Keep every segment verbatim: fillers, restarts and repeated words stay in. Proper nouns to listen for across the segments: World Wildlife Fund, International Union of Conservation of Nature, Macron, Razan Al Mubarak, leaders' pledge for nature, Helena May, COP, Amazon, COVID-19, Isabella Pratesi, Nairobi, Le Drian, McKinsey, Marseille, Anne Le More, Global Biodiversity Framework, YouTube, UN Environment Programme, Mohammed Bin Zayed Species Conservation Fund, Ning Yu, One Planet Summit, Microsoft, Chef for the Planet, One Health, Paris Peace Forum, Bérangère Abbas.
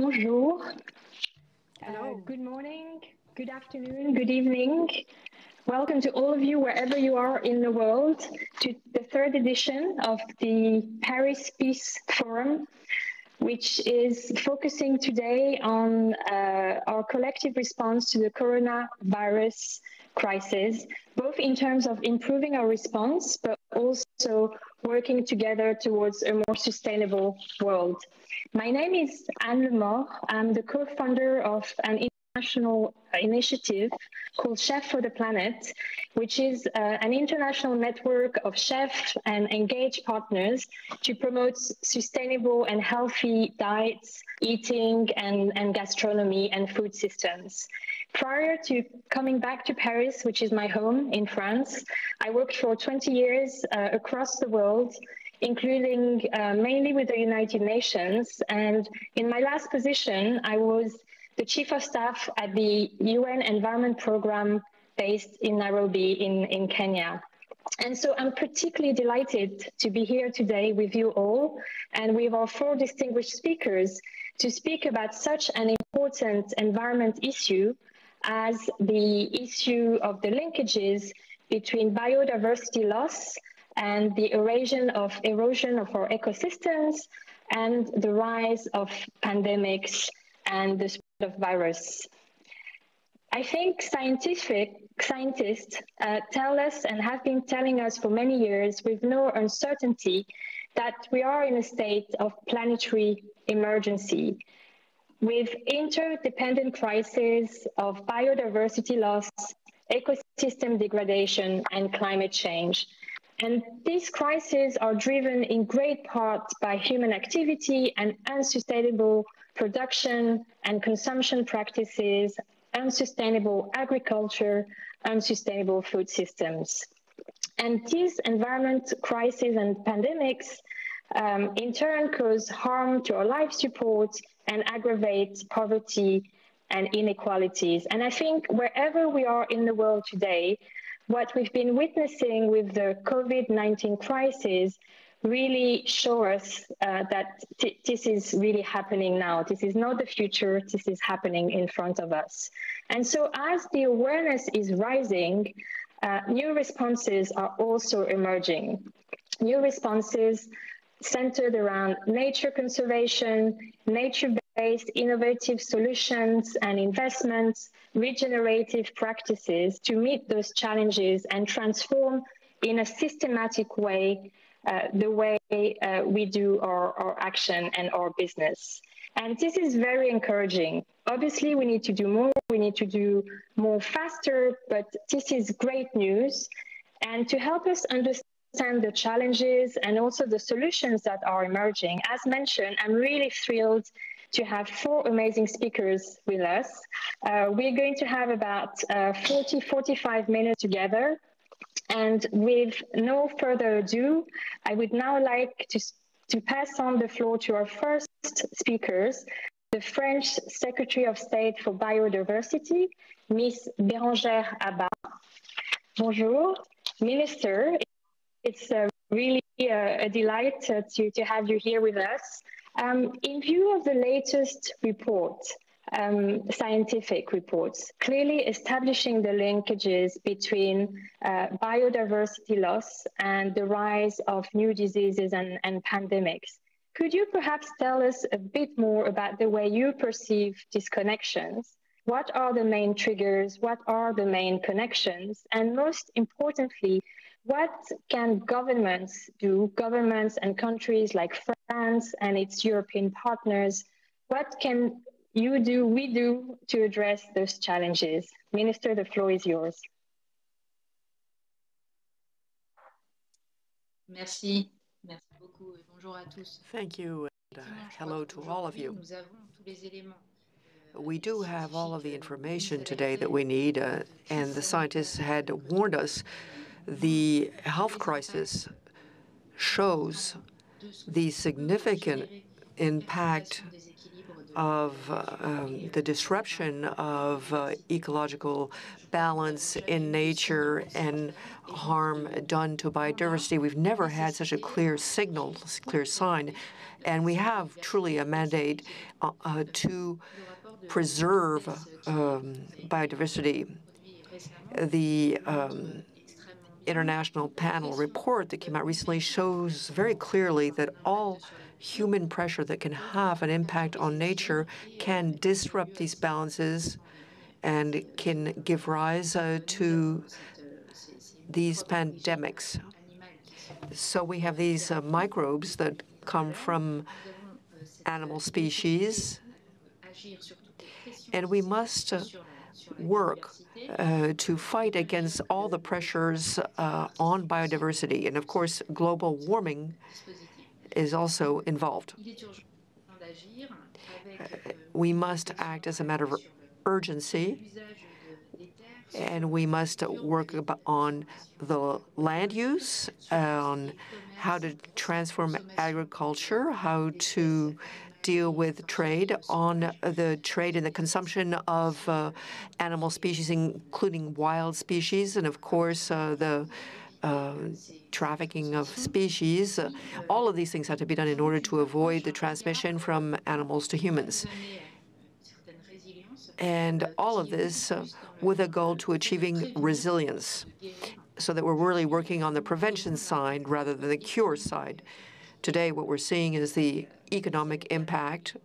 Bonjour. Hello. Uh, good morning, good afternoon, good evening. Welcome to all of you, wherever you are in the world, to the third edition of the Paris Peace Forum, which is focusing today on uh, our collective response to the coronavirus crisis, both in terms of improving our response, but also working together towards a more sustainable world. My name is Anne Le More. I'm the co-founder of an international initiative called Chef for the Planet, which is uh, an international network of chefs and engaged partners to promote sustainable and healthy diets, eating, and, and gastronomy and food systems. Prior to coming back to Paris, which is my home in France, I worked for twenty years uh, across the world, including uh, mainly with the United Nations. And in my last position, I was the Chief of Staff at the U N Environment Programme based in Nairobi in, in Kenya. And so I'm particularly delighted to be here today with you all and with our four distinguished speakers to speak about such an important environment issue as the issue of the linkages between biodiversity loss and the erosion of, erosion of our ecosystems and the rise of pandemics and the spread of virus. I think scientific scientists uh, tell us and have been telling us for many years with no uncertainty that we are in a state of planetary emergency with interdependent crises of biodiversity loss, ecosystem degradation, and climate change. And these crises are driven in great part by human activity and unsustainable production and consumption practices, unsustainable agriculture, unsustainable food systems. And these environment crises and pandemics um, in turn cause harm to our life support and aggravate poverty and inequalities. And I think wherever we are in the world today, what we've been witnessing with the COVID nineteen crisis really show us uh, that this is really happening now. This is not the future, this is happening in front of us. And so as the awareness is rising, uh, new responses are also emerging. New responses centered around nature conservation, nature-based innovative solutions and investments, regenerative practices to meet those challenges and transform in a systematic way uh, the way uh, we do our, our action and our business. And this is very encouraging. Obviously, we need to do more, we need to do more faster, but this is great news. And to help us understand and the challenges and also the solutions that are emerging. As mentioned, I'm really thrilled to have four amazing speakers with us. Uh, we're going to have about uh, forty, forty-five minutes together. And with no further ado, I would now like to, to pass on the floor to our first speakers, the French Secretary of State for Biodiversity, Miss Bérangère Abbas. Bonjour, Minister. It's uh, really uh, a delight uh, to, to have you here with us. Um, in view of the latest report, um, scientific reports, clearly establishing the linkages between uh, biodiversity loss and the rise of new diseases and, and pandemics, could you perhaps tell us a bit more about the way you perceive these connections? What are the main triggers? What are the main connections? And most importantly, what can governments do, governments and countries like France and its European partners, what can you do, we do, to address those challenges? Minister, the floor is yours. Merci. Merci beaucoup et bonjour à tous. Thank you and uh, hello to all of you. We do have all of the information today that we need, uh, and the scientists had warned us. The health crisis shows the significant impact of um, the disruption of uh, ecological balance in nature and harm done to biodiversity. We've never had such a clear signal, clear sign, and we have truly a mandate uh, uh, to preserve um, biodiversity. The um, international panel report that came out recently shows very clearly that all human pressure that can have an impact on nature can disrupt these balances and can give rise uh, to these pandemics. So we have these uh, microbes that come from animal species, and we must uh, work uh, to fight against all the pressures uh, on biodiversity. And of course, global warming is also involved. Uh, we must act as a matter of urgency, and we must work on the land use, on how to transform agriculture, how to deal with trade, on the trade and the consumption of uh, animal species, including wild species, and of course uh, the uh, trafficking of species. Uh, all of these things have to be done in order to avoid the transmission from animals to humans. And all of this uh, with a goal to achieving resilience, so that we're really working on the prevention side rather than the cure side. Today, what we're seeing is the economic impact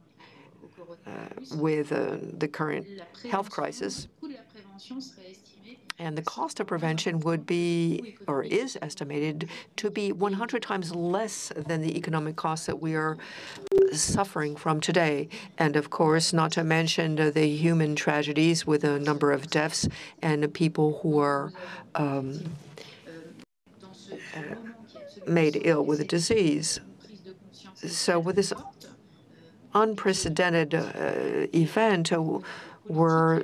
uh, with uh, the current health crisis. And the cost of prevention would be, or is estimated, to be one hundred times less than the economic costs that we are suffering from today. And of course, not to mention uh, the human tragedies with a number of deaths and uh, people who are um, uh, made ill with a disease. So with this unprecedented uh, event, uh, we're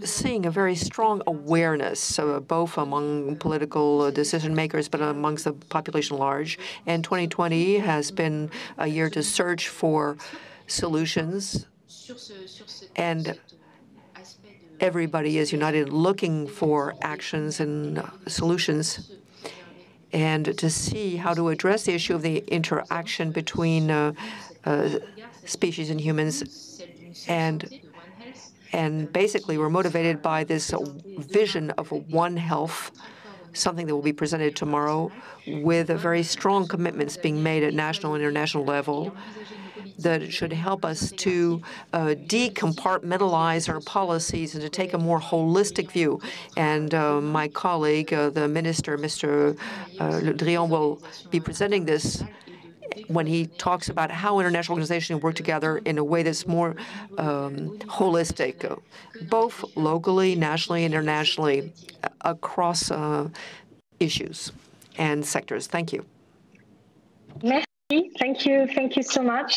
seeing a very strong awareness, uh, both among political decision makers, but amongst the population large. And twenty twenty has been a year to search for solutions, and everybody is united looking for actions and solutions, and to see how to address the issue of the interaction between uh, uh, species and humans. And And basically, we're motivated by this vision of One Health, something that will be presented tomorrow, with very strong commitments being made at national and international level that should help us to uh, decompartmentalize our policies and to take a more holistic view. And uh, my colleague, uh, the minister, Mister Uh, Le Drian, will be presenting this when he talks about how international organizations work together in a way that's more um, holistic, both locally, nationally, internationally, across uh, issues and sectors. Thank you. Merci. Thank you. Thank you so much.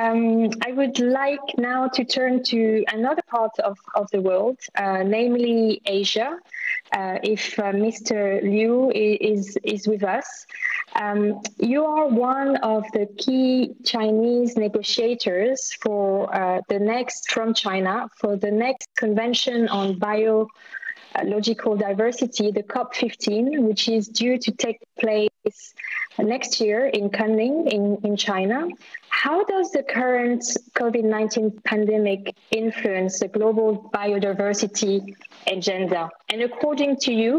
Um, I would like now to turn to another part of, of the world, uh, namely Asia. Uh, if uh, Mister Liu is, is with us. Um, you are one of the key Chinese negotiators for uh, the next, from China, for the next Convention on Biological Diversity, the COP fifteen, which is due to take place next year in Kunming, in, in China. How does the current COVID nineteen pandemic influence the global biodiversity agenda? And according to you,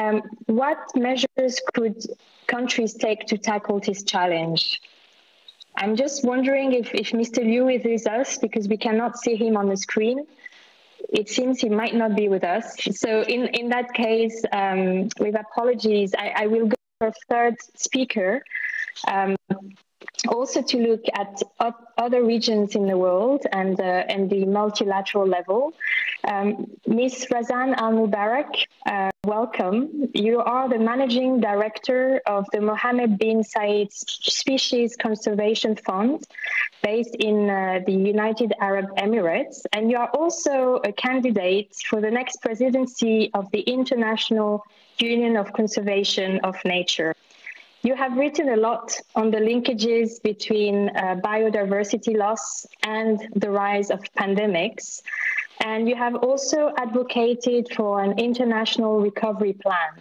um, what measures could countries take to tackle this challenge? I'm just wondering if, if Mister Liu is with us, because we cannot see him on the screen. It seems he might not be with us. So in, in that case, um, with apologies, I, I will go to our third speaker, um, also to look at other regions in the world and, uh, and the multilateral level. Um, Miz Razan Al Mubarak, uh, welcome. You are the Managing Director of the Mohammed Bin Zayed Species Conservation Fund, based in uh, the United Arab Emirates, and you are also a candidate for the next presidency of the International Union of Conservation of Nature. You have written a lot on the linkages between uh, biodiversity loss and the rise of pandemics. And you have also advocated for an international recovery plan.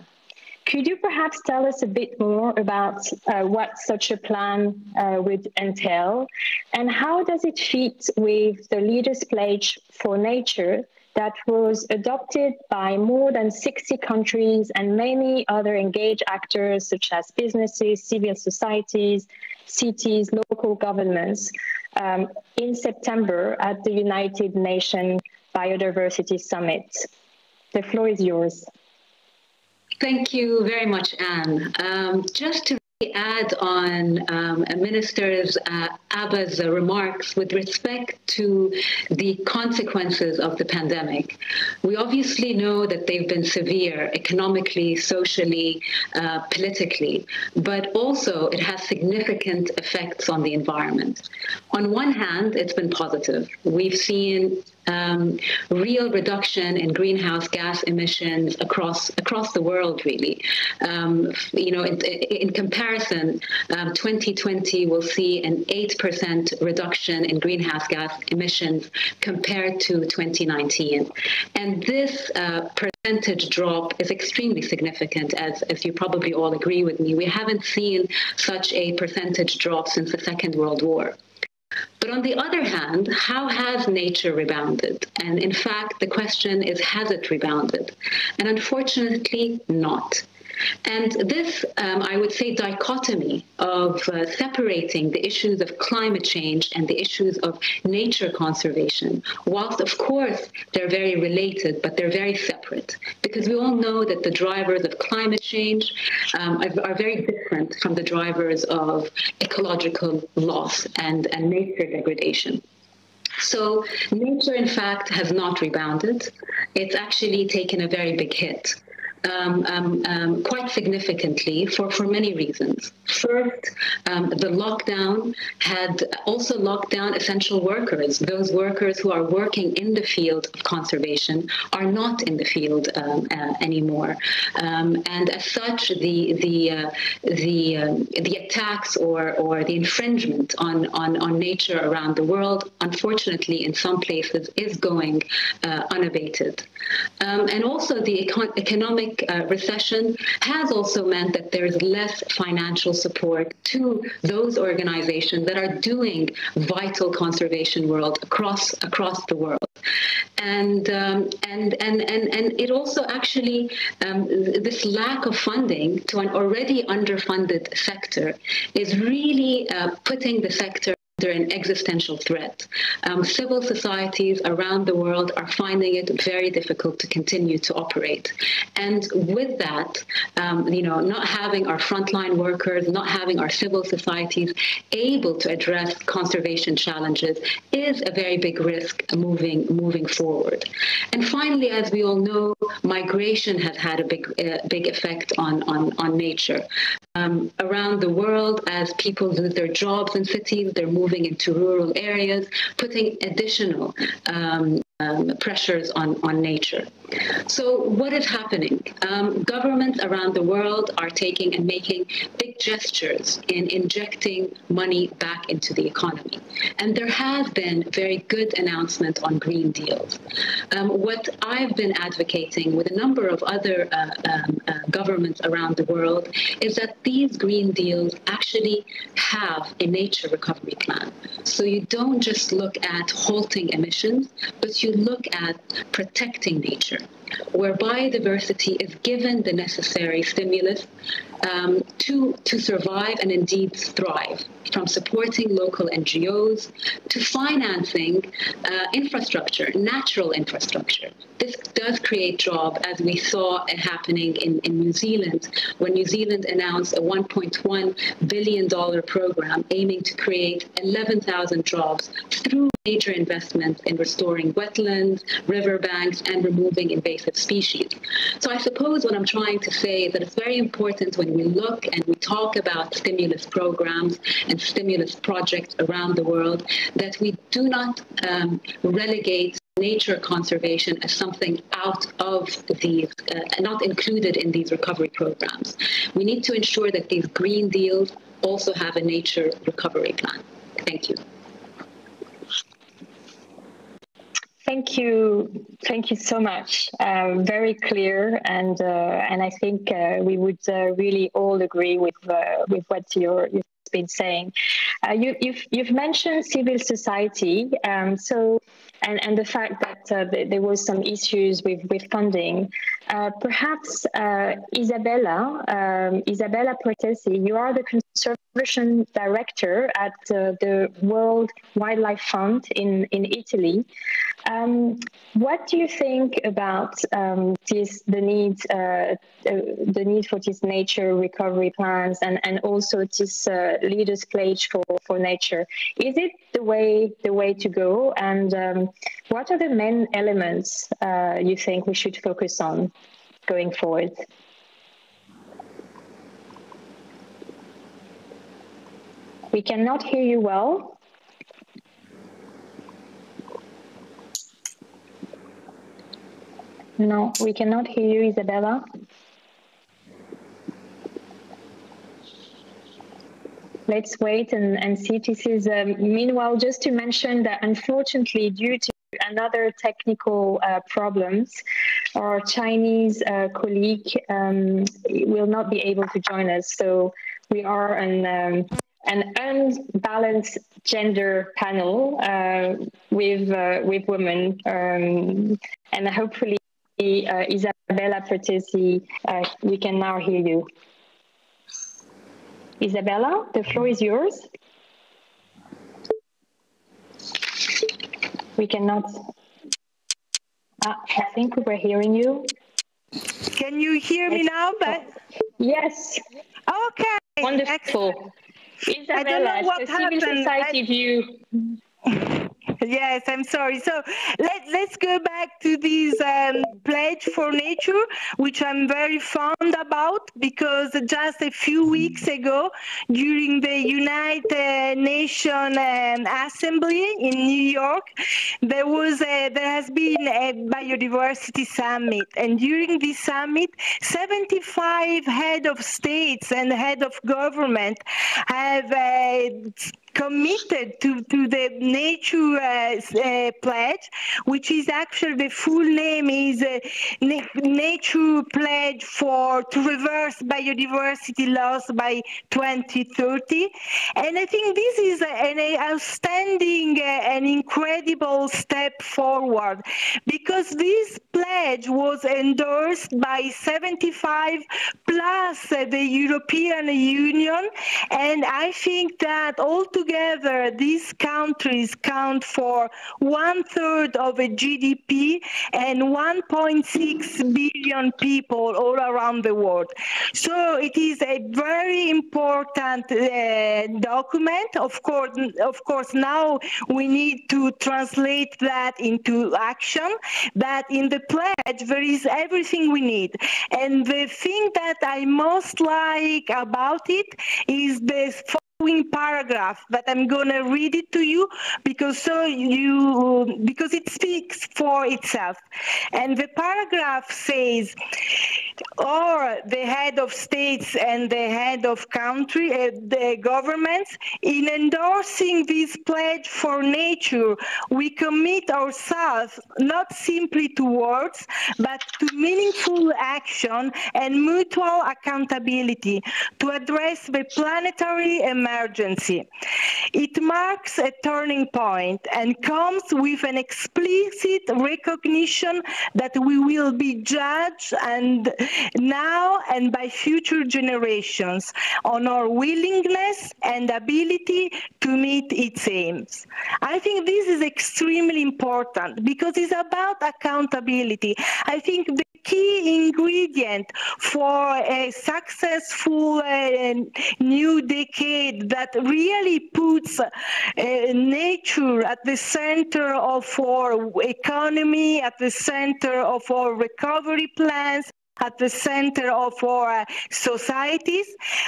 Could you perhaps tell us a bit more about uh, what such a plan uh, would entail? And how does it fit with the leaders' pledge for nature that was adopted by more than sixty countries and many other engaged actors such as businesses, civil societies, cities, local governments um, in September at the United Nations Biodiversity Summit? The floor is yours. Thank you very much, Anne. Um, just to add on um, Minister's uh, Abbas' remarks with respect to the consequences of the pandemic. We obviously know that they've been severe economically, socially, uh, politically, but also it has significant effects on the environment. On one hand, it's been positive. We've seen Um, real reduction in greenhouse gas emissions across across the world, really. Um, you know, in, in comparison, um, twenty twenty will see an eight percent reduction in greenhouse gas emissions compared to twenty nineteen. And this uh, percentage drop is extremely significant, as, as you probably all agree with me. We haven't seen such a percentage drop since the Second World War. But on the other hand, how has nature rebounded? And in fact, the question is, has it rebounded? And unfortunately, not. And this, um, I would say, dichotomy of uh, separating the issues of climate change and the issues of nature conservation, whilst, of course, they're very related, but they're very separate, because we all know that the drivers of climate change um, are, are very different from the drivers of ecological loss and, and nature degradation. So nature, in fact, has not rebounded. It's actually taken a very big hit. Um, um, um, quite significantly for, for many reasons. First, um, the lockdown had also locked down essential workers. Those workers who are working in the field of conservation are not in the field um, uh, anymore. Um, and as such, the the uh, the, um, the attacks or, or the infringement on, on, on nature around the world, unfortunately, in some places, is going uh, unabated. Um, and also the econ economic Uh, recession has also meant that there is less financial support to those organizations that are doing vital conservation work across across the world, and um, and and and and it also actually um, this lack of funding to an already underfunded sector is really uh, putting the sector under an existential threat. Um, civil societies around the world are finding it very difficult to continue to operate. And with that, um, you know, not having our frontline workers, not having our civil societies able to address conservation challenges is a very big risk moving moving forward. And finally, as we all know, migration has had a big uh, big effect on on on nature. Um, around the world, as people lose their jobs in cities, they're moving into rural areas, putting additional um, um, pressures on, on nature. So what is happening? Um, governments around the world are taking and making big gestures in injecting money back into the economy. And there have been very good announcements on green deals. Um, what I've been advocating with a number of other uh, um, uh, governments around the world is that these green deals actually have a nature recovery plan. So you don't just look at halting emissions, but you look at protecting nature, where biodiversity is given the necessary stimulus um, to, to survive and indeed thrive, from supporting local N G Os to financing uh, infrastructure, natural infrastructure. This does create jobs, as we saw it happening in, in New Zealand, when New Zealand announced a one point one billion dollar program aiming to create eleven thousand jobs through major investments in restoring wetlands, riverbanks, and removing invasive species. So I suppose what I'm trying to say is that it's very important when we look and we talk about stimulus programs and stimulus projects around the world that we do not um, relegate nature conservation as something out of these, uh, not included in these recovery programs. We need to ensure that these green deals also have a nature recovery plan. Thank you. Thank you. Thank you so much. Uh, very clear. And uh, and I think uh, we would uh, really all agree with uh, with what you're, you've been saying. Uh, you, you've, you've mentioned civil society. Um, so and, and the fact that uh, th there was some issues with, with funding. Uh, perhaps uh, Isabella, um, Isabella Pratesi, you are the conservation director at uh, the World Wildlife Fund in, in Italy. Um, what do you think about um, this, the need, uh, uh, the need for these nature recovery plans, and, and also this uh, leaders' pledge for, for nature? Is it the way the way to go? And um, what are the main elements uh, you think we should focus on going forward? We cannot hear you well. No, we cannot hear you, Isabella. Let's wait and, and see. This is, um, meanwhile, just to mention that unfortunately, due to another technical uh, problems, our Chinese uh, colleague um, will not be able to join us. So we are an, um, an unbalanced gender panel uh, with, uh, with women, um, and hopefully, Uh, Isabella Pratesi, uh, we can now hear you. Isabella, the floor is yours. We cannot. Ah, I think we were hearing you. Can you hear me now? But yes. Okay. Wonderful. Excellent. Isabella, I don't know what happened. Civil society I... view. Yes, I'm sorry. So let, let's go back to this um, pledge for nature, which I'm very fond about, because just a few weeks ago, during the United Nations um, Assembly in New York, there was a, there has been a biodiversity summit. And during this summit, seventy-five heads of states and heads of government have uh, committed to, to the nature uh, uh, pledge, which is actually the full name is uh, Na nature pledge for to reverse biodiversity loss by twenty thirty. And I think this is an outstanding uh, and incredible step forward, because this pledge was endorsed by seventy-five plus uh, the European Union. And I think that altogether Together, these countries count for one third of a G D P and one point six billion people all around the world. So it is a very important uh, document. Of course, of course, now we need to translate that into action. But in the pledge, there is everything we need. And the thing that I most like about it is this paragraph, but I'm going to read it to you because so you because it speaks for itself. And the paragraph says, or the head of states and the head of country, uh, the governments, in endorsing this pledge for nature, we commit ourselves not simply to words, but to meaningful action and mutual accountability to address the planetary emergency. It marks a turning point and comes with an explicit recognition that we will be judged and now and by future generations on our willingness and ability to meet its aims. I think this is extremely important because it's about accountability. I think the key ingredient for a successful uh, new decade that really puts uh, nature at the center of our economy, at the center of our recovery plans, at the center of our societies.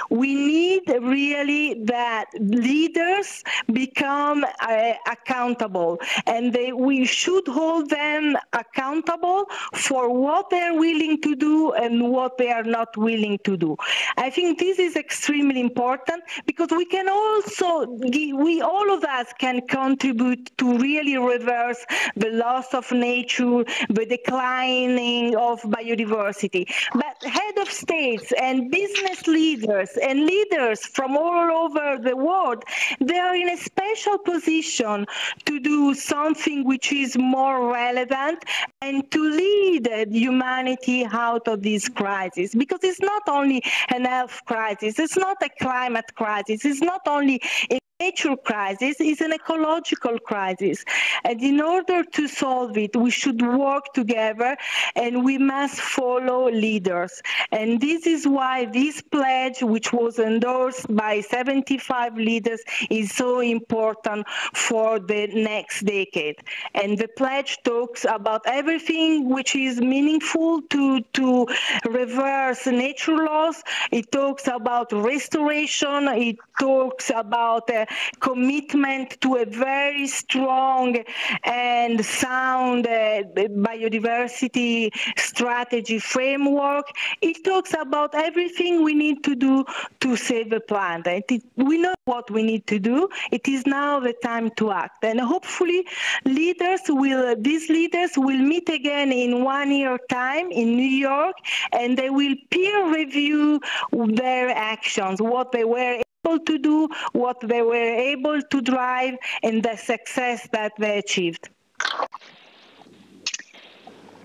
We need really that leaders become uh, accountable, and they, we should hold them accountable for what they're willing to do and what they are not willing to do. I think this is extremely important, because we can also, we all of us can contribute to really reverse the loss of nature, the declining of biodiversity. But head of states and business leaders and leaders from all over the world, they are in a special position to do something which is more relevant and to lead humanity out of this crisis. Because it's not only an health crisis, it's not a climate crisis, it's not only a nature crisis, is an ecological crisis. And in order to solve it, we should work together, and we must follow leaders. And this is why this pledge, which was endorsed by seventy-five leaders, is so important for the next decade. And the pledge talks about everything which is meaningful to, to reverse nature loss. It talks about restoration. It talks about uh, commitment to a very strong and sound uh, biodiversity strategy framework. It talks about everything we need to do to save the planet. It, we know what we need to do. It is now the time to act. And hopefully leaders will, these leaders will meet again in one year time in New York, and they will peer review their actions, what they were to do, what they were able to drive, and the success that they achieved.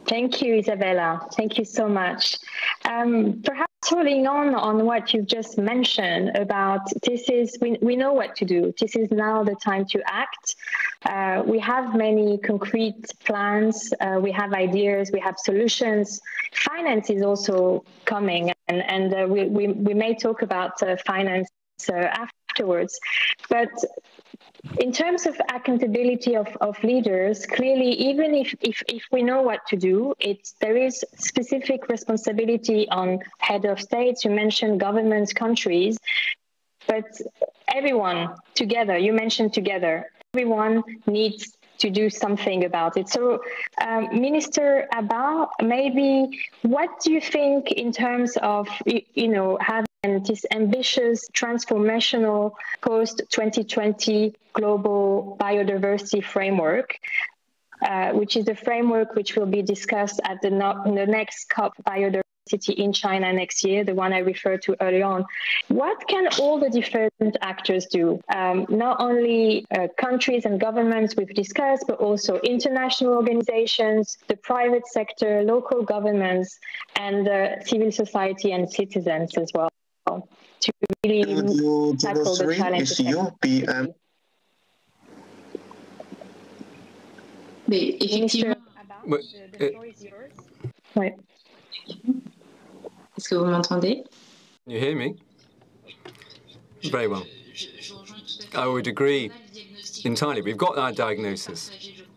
Thank you, Isabella. Thank you so much. Um, perhaps holding on on what you've just mentioned about this is, we, we know what to do. This is now the time to act. Uh, we have many concrete plans. Uh, we have ideas. We have solutions. Finance is also coming, and, and uh, we, we, we may talk about uh, finance So afterwards. But in terms of accountability of, of leaders, clearly, even if, if, if we know what to do, it's, there is specific responsibility on head of states. You mentioned governments, countries, but everyone together, you mentioned together, everyone needs to do something about it. So, um, Minister Abbas, maybe what do you think in terms of, you, you know, having and this ambitious transformational post twenty twenty global biodiversity framework, uh, which is the framework which will be discussed at the, no the next COP biodiversity in China next year, the one I referred to earlier on. What can all the different actors do? Um, not only uh, countries and governments we've discussed, but also international organizations, the private sector, local governments, and uh, civil society and citizens as well, to really tackle the challenge. P M. Mais effectivement, Abbas, the floor is yours. Ouais. Est-ce que vous m'entendez? Can you hear me? Very well. I would agree entirely. We've got our diagnosis.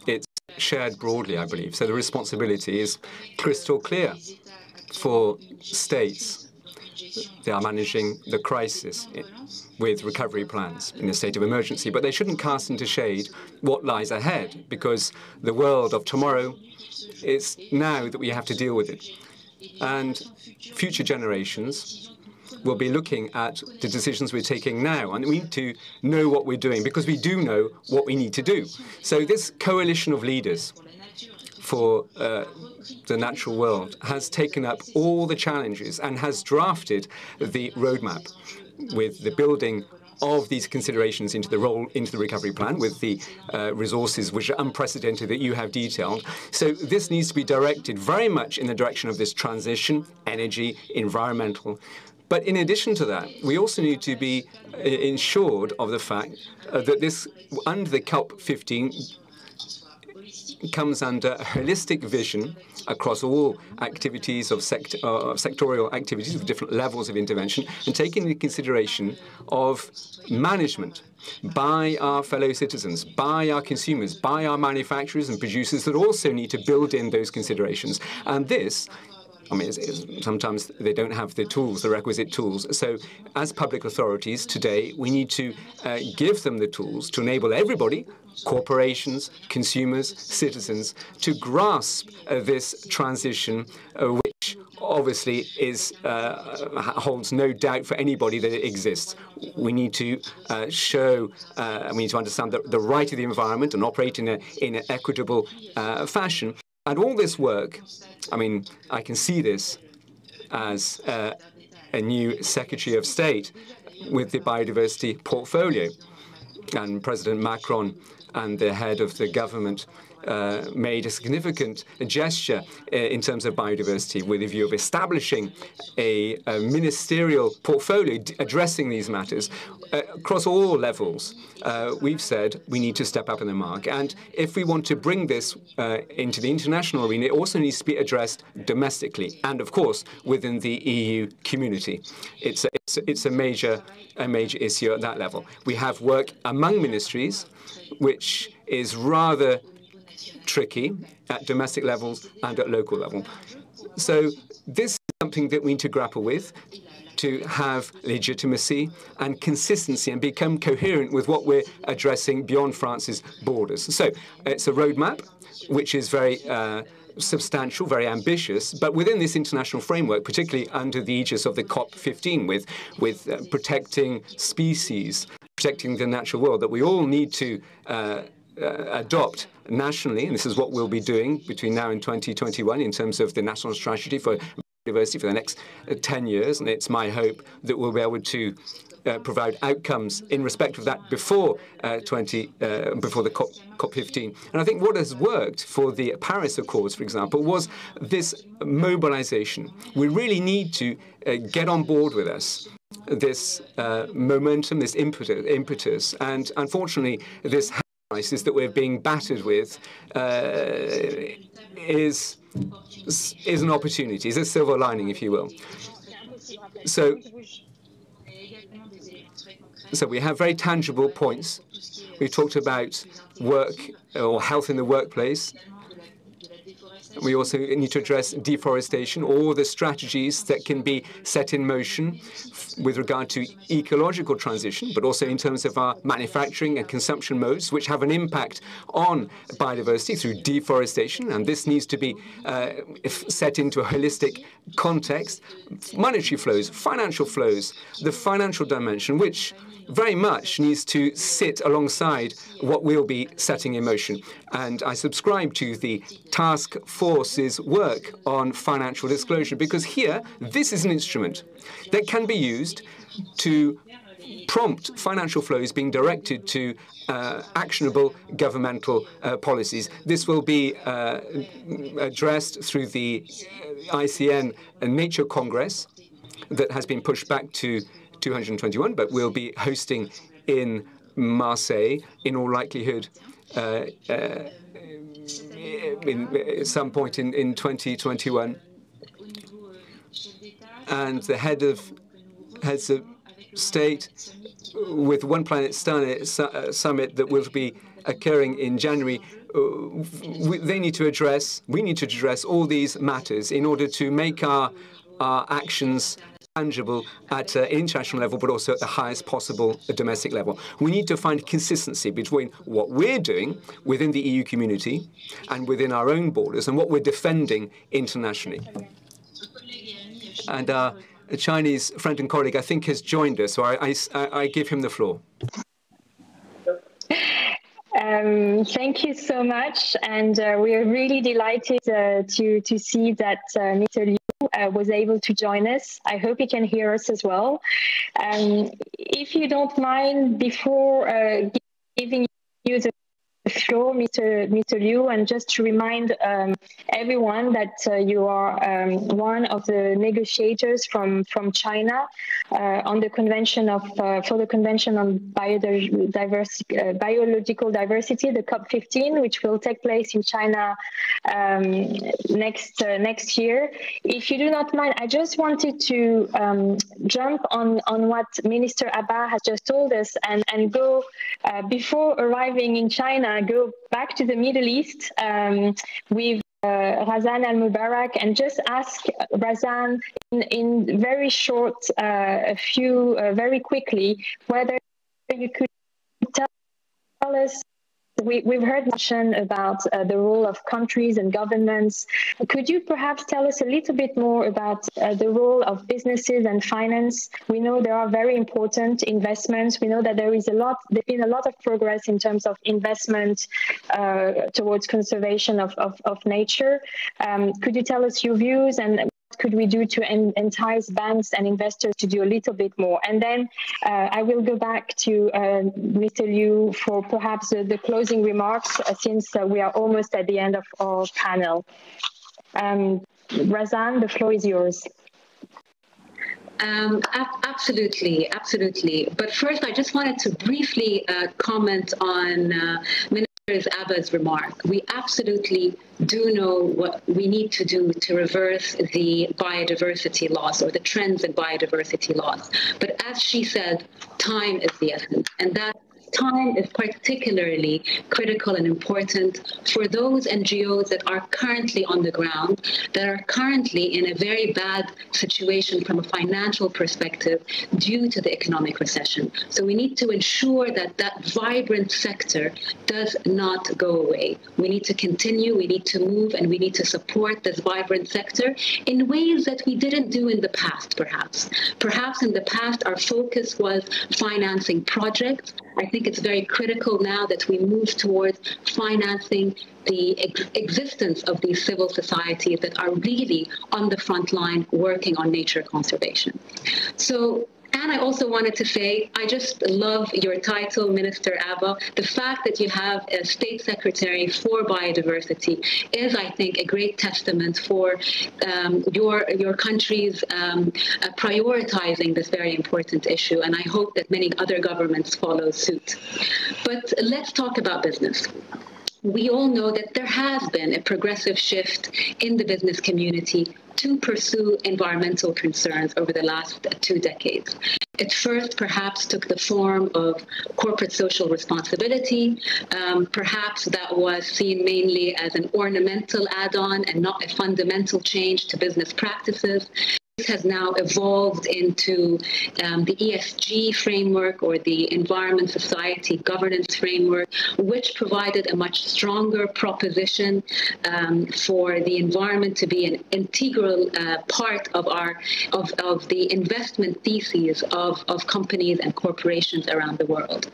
It's shared broadly, I believe. So the responsibility is crystal clear for states. They are managing the crisis with recovery plans in a state of emergency, but they shouldn't cast into shade what lies ahead, because the world of tomorrow, it's now that we have to deal with it. And future generations will be looking at the decisions we're taking now, and we need to know what we're doing, because we do know what we need to do. So this coalition of leaders for uh, the natural world has taken up all the challenges and has drafted the roadmap with the building of these considerations into the role into the recovery plan, with the uh, resources which are unprecedented that you have detailed. So this needs to be directed very much in the direction of this transition, energy, environmental. But in addition to that, we also need to be uh, ensured of the fact uh, that this, under the COP fifteen, comes under a holistic vision across all activities of sect uh, sectorial activities with different levels of intervention, and taking into consideration of management by our fellow citizens, by our consumers, by our manufacturers and producers that also need to build in those considerations. And this I mean, it's, it's, sometimes they don't have the tools, the requisite tools. So as public authorities today, we need to uh, give them the tools to enable everybody, corporations, consumers, citizens, to grasp uh, this transition, uh, which obviously is, uh, holds no doubt for anybody that it exists. We need to uh, show, uh, we need to understand the, the right of the environment and operate in, a, in an equitable uh, fashion. And all this work, I mean, I can see this as uh, a new Secretary of State with the biodiversity portfolio. And President Macron and the head of the government uh, made a significant gesture uh, in terms of biodiversity with a view of establishing a, a ministerial portfolio d addressing these matters uh, across all levels. Uh, we've said we need to step up in the mark. And if we want to bring this uh, into the international arena, it also needs to be addressed domestically and, of course, within the E U community. It's a, it's a, it's a, major, a major issue at that level. We have work among ministries, which is rather tricky at domestic levels and at local level. So this is something that we need to grapple with to have legitimacy and consistency and become coherent with what we're addressing beyond France's borders. So it's a roadmap which is very uh, substantial, very ambitious, but within this international framework, particularly under the aegis of the COP fifteen with, with uh, protecting species, protecting the natural world, that we all need to uh, uh, adopt nationally, and this is what we'll be doing between now and twenty twenty-one in terms of the national strategy for biodiversity for the next uh, ten years, and it's my hope that we'll be able to uh, provide outcomes in respect of that before uh, twenty uh, before the COP fifteen. And I think what has worked for the Paris Accords, for example, was this mobilization. We really need to uh, get on board with us. This uh, momentum, this impetus, impetus, and unfortunately, this health crisis that we're being battered with uh, is is an opportunity, is a silver lining, if you will. So, so we have very tangible points. We talked about work or health in the workplace. We also need to address deforestation, all the strategies that can be set in motion with regard to ecological transition, but also in terms of our manufacturing and consumption modes, which have an impact on biodiversity through deforestation. And this needs to be uh, set into a holistic context. Monetary flows, financial flows, the financial dimension, which very much needs to sit alongside what we'll be setting in motion. And I subscribe to the task force's work on financial disclosure, because here, this is an instrument that can be used to prompt financial flows being directed to uh, actionable governmental uh, policies. This will be uh, addressed through the I C N Nature Congress that has been pushed back to two hundred twenty-one, but we'll be hosting in Marseille, in all likelihood, uh, uh, in, at some point in, in twenty twenty-one. And the head of heads of state with One Planet Summit that will be occurring in January, uh, they need to address, we need to address all these matters in order to make our, our actions tangible at uh, international level, but also at the highest possible domestic level. We need to find consistency between what we're doing within the E U community and within our own borders and what we're defending internationally. And our Chinese friend and colleague, I think, has joined us, so I, I, I give him the floor. Um, thank you so much, and uh, we are really delighted uh, to, to see that uh, Mister Liu Uh, was able to join us. I hope he can hear us as well. Um, if you don't mind, before uh, giving you the floor, Mister Mister Liu, and just to remind um, everyone that uh, you are um, one of the negotiators from from China uh, on the convention of uh, for the convention on biodiversity, uh, biological diversity, the COP fifteen, which will take place in China um, next uh, next year. If you do not mind, I just wanted to um, jump on on what Minister Abbas has just told us and and go uh, before arriving in China. Go back to the Middle East um, with Uh, Razan Al Mubarak, and just ask Razan in, in very short, uh, a few, uh, very quickly, whether you could tell us, we, we've heard mention about uh, the role of countries and governments. Could you perhaps tell us a little bit more about uh, the role of businesses and finance? We know there are very important investments. We know that there is a lot, there's been a lot of progress in terms of investment uh, towards conservation of, of, of nature. Um, could you tell us your views, and what could we do to en entice banks and investors to do a little bit more? And then uh, I will go back to uh, Mister Liu for perhaps uh, the closing remarks, uh, since uh, we are almost at the end of our panel. Um, Razan, the floor is yours. Um, absolutely, absolutely. But first, I just wanted to briefly uh, comment on uh, Minister Abbas' remark. We absolutely do know what we need to do to reverse the biodiversity loss, or the trends in biodiversity loss. But as she said, time is the essence, and that time is particularly critical and important for those N G Os that are currently on the ground, that are currently in a very bad situation from a financial perspective due to the economic recession. So we need to ensure that that vibrant sector does not go away. We need to continue, we need to move, and we need to support this vibrant sector in ways that we didn't do in the past, perhaps. Perhaps in the past our focus was financing projects. I think it's very critical now that we move towards financing the ex existence of these civil societies that are really on the front line working on nature conservation. So, and I also wanted to say, I just love your title, Minister Abba. The fact that you have a State Secretary for Biodiversity is, I think, a great testament for um, your, your country's um, uh, prioritizing this very important issue. And I hope that many other governments follow suit. But let's talk about business. We all know that there has been a progressive shift in the business community to pursue environmental concerns over the last two decades. It first perhaps took the form of corporate social responsibility. Um, perhaps that was seen mainly as an ornamental add-on and not a fundamental change to business practices. This has now evolved into um, the E S G framework, or the Environment, Society, Governance framework, which provided a much stronger proposition um, for the environment to be an integral uh, part of our of, of the investment theses of, of companies and corporations around the world.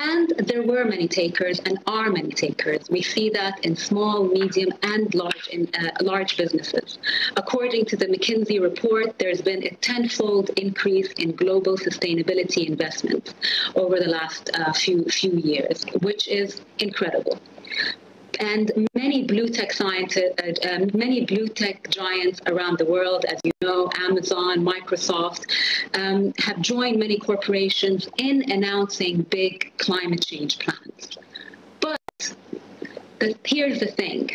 And there were many takers, and are many takers. We see that in small, medium, and large in, uh, large businesses. According to the McKinsey report, there's been a tenfold increase in global sustainability investment over the last uh, few, few years, which is incredible. And many blue tech scientists, uh, uh, many blue tech giants around the world, as you know, Amazon, Microsoft, um, have joined many corporations in announcing big climate change plans. But the, here's the thing.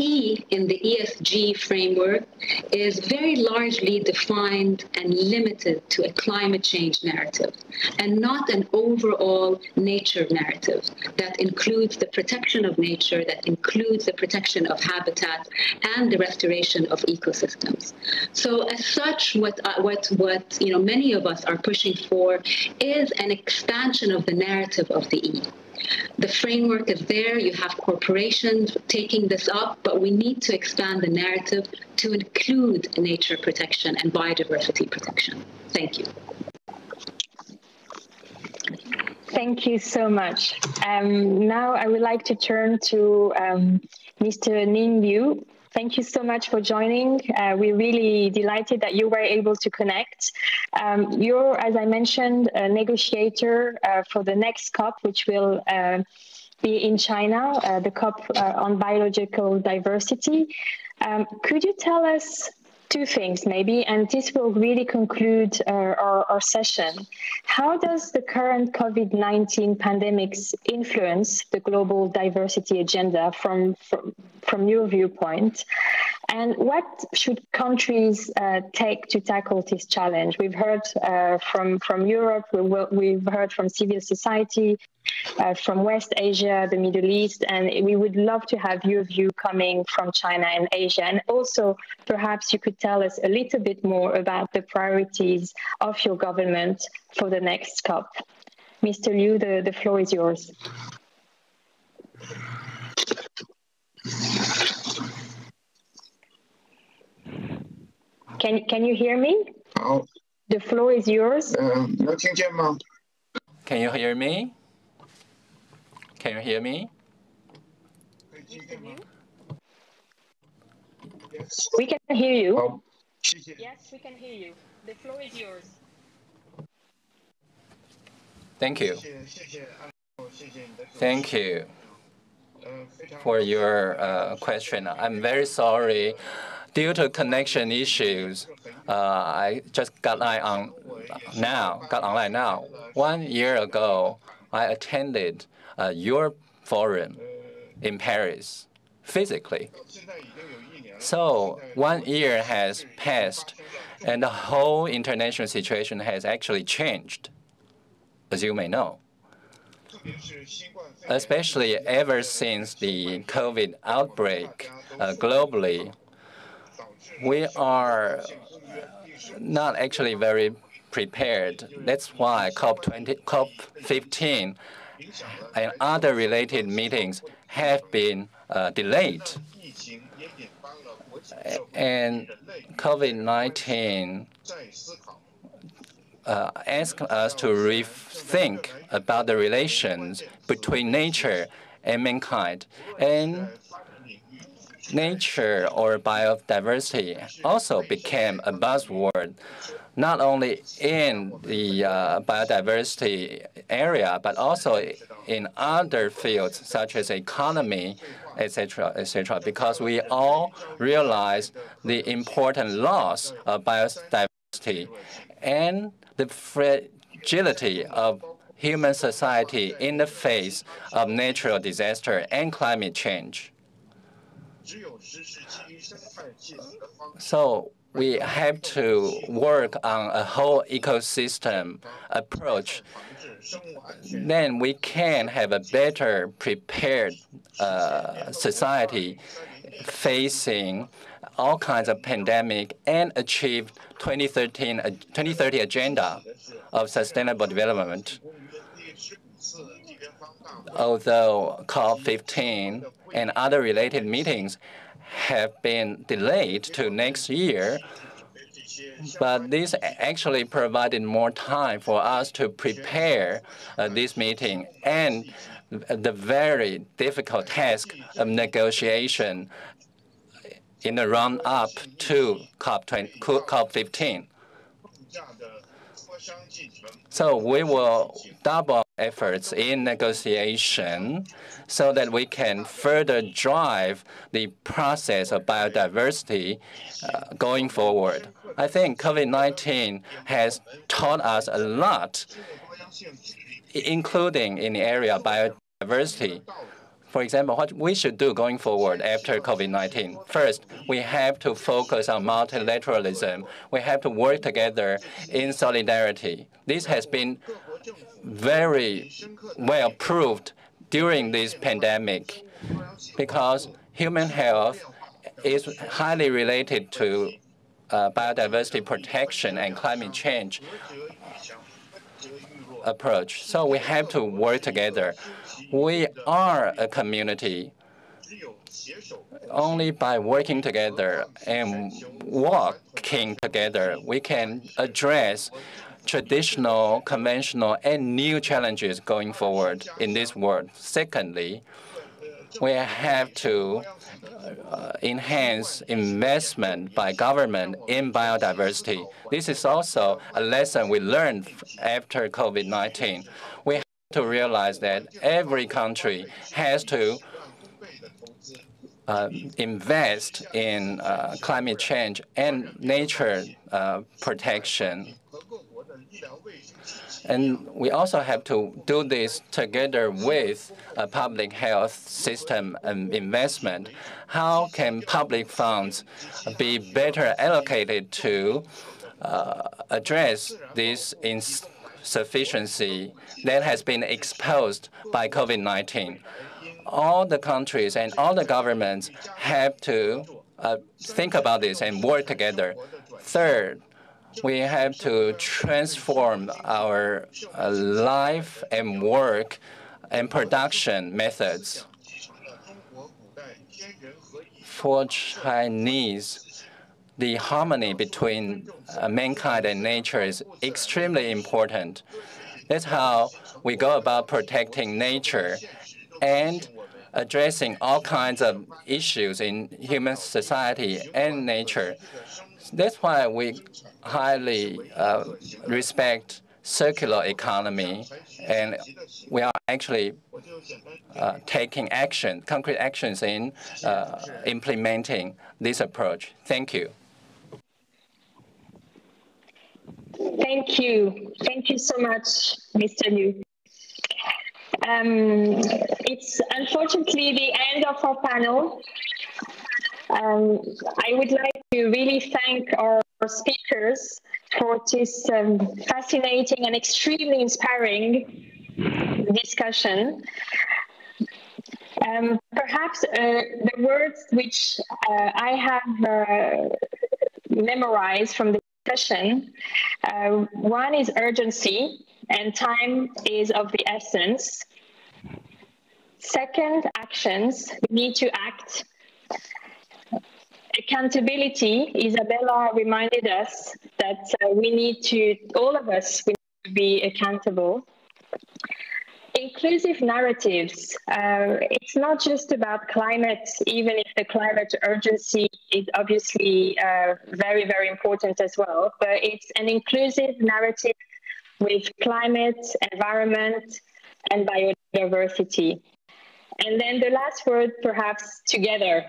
E in the E S G framework is very largely defined and limited to a climate change narrative, and not an overall nature narrative that includes the protection of nature, that includes the protection of habitat and the restoration of ecosystems. So as such, what, uh, what, what you know, many of us are pushing for is an expansion of the narrative of the E. The framework is there, you have corporations taking this up, but we need to expand the narrative to include nature protection and biodiversity protection. Thank you. Thank you so much. Um, now I would like to turn to um, Mister Ning Yu. Thank you so much for joining. Uh, we're really delighted that you were able to connect. Um, you're, as I mentioned, a negotiator uh, for the next COP, which will uh, be in China, uh, the COP uh, on biological diversity. Um, could you tell us two things, maybe, and this will really conclude uh, our, our session. How does the current COVID nineteen pandemics influence the global diversity agenda from, from, from your viewpoint? And what should countries uh, take to tackle this challenge? We've heard uh, from, from Europe, we, we've heard from civil society, uh, from West Asia, the Middle East, and we would love to have your view coming from China and Asia. And also, perhaps you could tell us a little bit more about the priorities of your government for the next COP. Mister Liu, the, the floor is yours. Can, can you hear me? Oh. The floor is yours. Um, can you hear me? Can you hear me? We can hear you. Oh. Yes, we can hear you. The floor is yours. Thank you. Thank you for your uh, question. I'm very sorry. Due to connection issues, uh, I just got online on now. Got online now. One year ago, I attended uh, your forum in Paris physically. So one year has passed, and the whole international situation has actually changed, as you may know. Especially ever since the COVID outbreak uh, globally, we are not actually very prepared. That's why COP fifteen and other related meetings have been uh, delayed. And COVID nineteen uh, asks us to rethink about the relations between nature and mankind. And nature or biodiversity also became a buzzword, not only in the uh, biodiversity area, but also in other fields such as economy, et cetera, et cetera, because we all realize the important loss of biodiversity and the fragility of human society in the face of natural disaster and climate change. So we have to work on a whole ecosystem approach. Then we can have a better prepared uh, society facing all kinds of pandemic and achieve twenty thirteen, uh, twenty thirty agenda of sustainable development. Although COP fifteen and other related meetings have been delayed to next year, but this actually provided more time for us to prepare uh, this meeting and the very difficult task of negotiation in the run-up to COP fifteen. So we will double efforts in negotiation so that we can further drive the process of biodiversity uh, going forward. I think COVID nineteen has taught us a lot, including in the area of biodiversity. For example, what we should do going forward after COVID nineteen. First, we have to focus on multilateralism. We have to work together in solidarity. This has been very well proved during this pandemic because human health is highly related to uh, biodiversity protection and climate change approach. So we have to work together. We are a community. Only by working together and walking together, we can address traditional, conventional, and new challenges going forward in this world. Secondly, we have to uh, enhance investment by government in biodiversity. This is also a lesson we learned after COVID nineteen. We have to realize that every country has to uh, invest in uh, climate change and nature uh, protection. And we also have to do this together with a public health system and investment. How can public funds be better allocated to uh, address this insufficiency that has been exposed by COVID nineteen? All the countries and all the governments have to uh, think about this and work together. Third, we have to transform our uh, life and work and production methods. For Chinese, the harmony between uh, mankind and nature is extremely important. That's how we go about protecting nature and addressing all kinds of issues in human society and nature. That's why we highly uh, respect circular economy, and we are actually uh, taking action, concrete actions in uh, implementing this approach. Thank you. Thank you. Thank you so much, Mister Yu. Um, it's unfortunately the end of our panel. Um, I would like to really thank our speakers for this um, fascinating and extremely inspiring discussion. Um, perhaps uh, the words which uh, I have uh, memorized from the discussion, uh, one is urgency, and time is of the essence. Second, actions, we need to act. Accountability, Isabella reminded us that uh, we need to, all of us, we need to be accountable. Inclusive narratives, uh, it's not just about climate, even if the climate urgency is obviously uh, very, very important as well, but it's an inclusive narrative with climate, environment, and biodiversity. And then the last word, perhaps, together.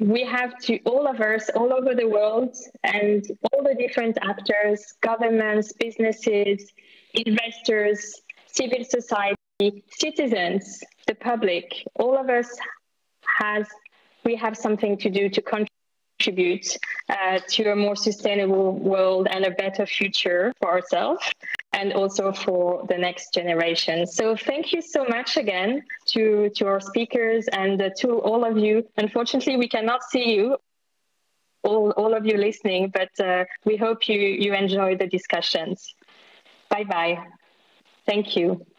We have to, all of us, all over the world, and all the different actors, governments, businesses, investors, civil society, citizens, the public, all of us has, we have something to do to contribute uh, to a more sustainable world and a better future for ourselves and also for the next generation. So thank you so much again to, to our speakers and uh, to all of you. Unfortunately, we cannot see you, all, all of you listening, but uh, we hope you, you enjoy the discussions. Bye-bye. Thank you.